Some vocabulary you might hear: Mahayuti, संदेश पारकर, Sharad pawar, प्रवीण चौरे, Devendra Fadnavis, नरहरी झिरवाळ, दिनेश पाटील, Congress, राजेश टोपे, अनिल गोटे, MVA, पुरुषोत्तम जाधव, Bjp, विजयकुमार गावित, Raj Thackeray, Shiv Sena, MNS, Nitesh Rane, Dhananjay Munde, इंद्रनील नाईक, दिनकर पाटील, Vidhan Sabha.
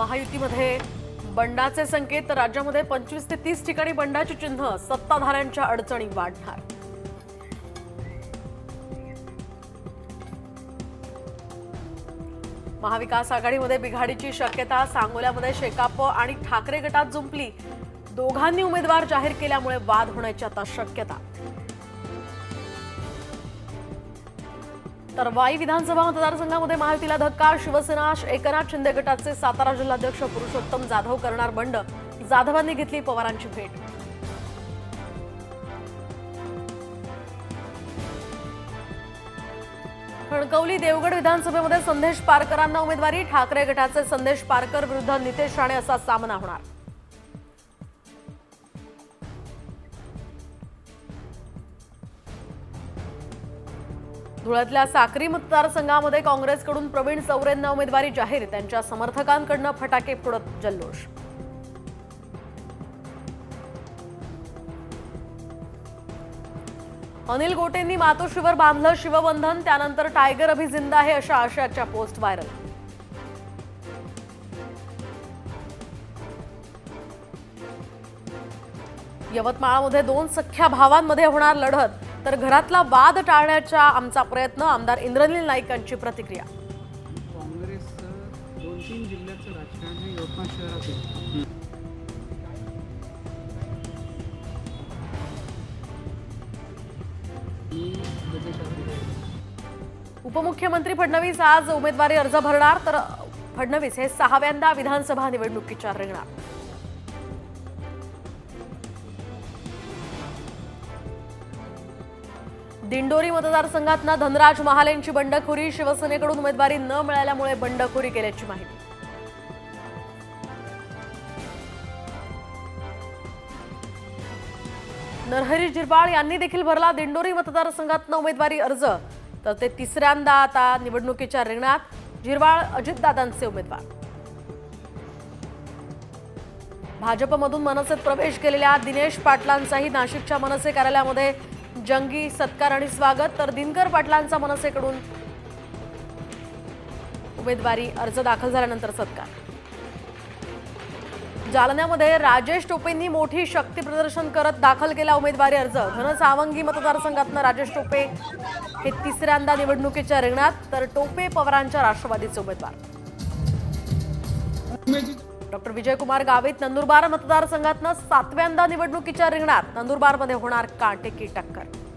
महायुतीमध्ये बंडाचे संकेत, राज्यामध्ये 25 ते 30 ठिकाणी बंडाचे चिन्ह, सत्ताधाऱ्यांच्या अडचणी वाढणार. महाविकास आघाडीमध्ये बिघाडीची शक्यता, सांगोल्यामध्ये शेकाप आणि ठाकरे गटात जुंपली, दोघांनी उमेदवार जाहीर केल्यामुळे वाद होण्याची आता शक्यता. तर वाई विधानसभा मतदारसंघामध्ये महायुतीला धक्का, शिवसेना एकनाथ शिंदे गटाचे सातारा जिल्हाध्यक्ष पुरुषोत्तम जाधव करणार बंड, जाधवांनी घेतली पवारांची भेट. खडकवली देवगड विधानसभेमध्ये संदेश पारकरांना उमेदवारी, ठाकरे गटाचे संदेश पारकर विरुद्ध नितेश राणे असा सामना होणार. धुळ्यातल्या साक्री मतदारसंघामध्ये काँग्रेसकडून प्रवीण चौरेंना उमेदवारी जाहीर, त्यांच्या समर्थकांकडनं फटाके फोडत जल्लोष. अनिल गोटेंनी मातोश्रीवर बांधलं शिवबंधन, त्यानंतर टायगर अभी जिंदा है अशा आशयाच्या पोस्ट व्हायरल. यवतमाळमध्ये 2 सख्या भावांमध्ये होणार लढत, तर घरातला वाद टाळण्याचा आमचा प्रयत्न, आमदार इंद्रनील नाईकांची प्रतिक्रिया. काँग्रेस 2-3 जिल्ह्याचं राजकारण हे यवतमाळ शहरात आहे. उपमुख्यमंत्री फडणवीस आज उमेदवारी अर्ज भरणार, तर फडणवीस हे 6व्यांदा विधानसभा निवडणुकीच्या रिंगणात. दिंडोरी मतदारसंघातना धनराज महालेंची बंडखोरी, शिवसेनेकडून उमेदवारी न मिळाल्यामुळे बंडखोरी केल्याची माहिती. नरहरी झिरवाळ यांनी देखील भरला दिंडोरी मतदारसंघातनं उमेदवारी अर्ज, तर ते 3ऱ्यांदा आता निवडणुकीच्या रिंगणात. झिरवाळ अजितदादांचे उमेदवार. भाजपमधून मनसेत प्रवेश केलेल्या दिनेश पाटलांचाही नाशिकच्या मनसे कार्यालयामध्ये जंगी सत्कार आणि स्वागत, तर दिनकर पाटलांचा मनसेकडून उमेदवारी अर्ज दाखल झाल्यानंतर सत्कार. जालन्यामध्ये राजेश टोपेंनी मोठी शक्ती प्रदर्शन करत दाखल केला उमेदवारी अर्ज. घनसावंगी मतदारसंघातनं राजेश टोपे हे 3ऱ्यांदा निवडणुकीच्या रिंगणात, तर टोपे पवारांच्या राष्ट्रवादीचे उमेदवार. डॉक्टर विजयकुमार गावित नंदुरबार मतदारसंघातनं 7व्यांदा निवडणुकीच्या रिंगणात, नंदुरबारमध्ये होणार काटेकी टक्कर.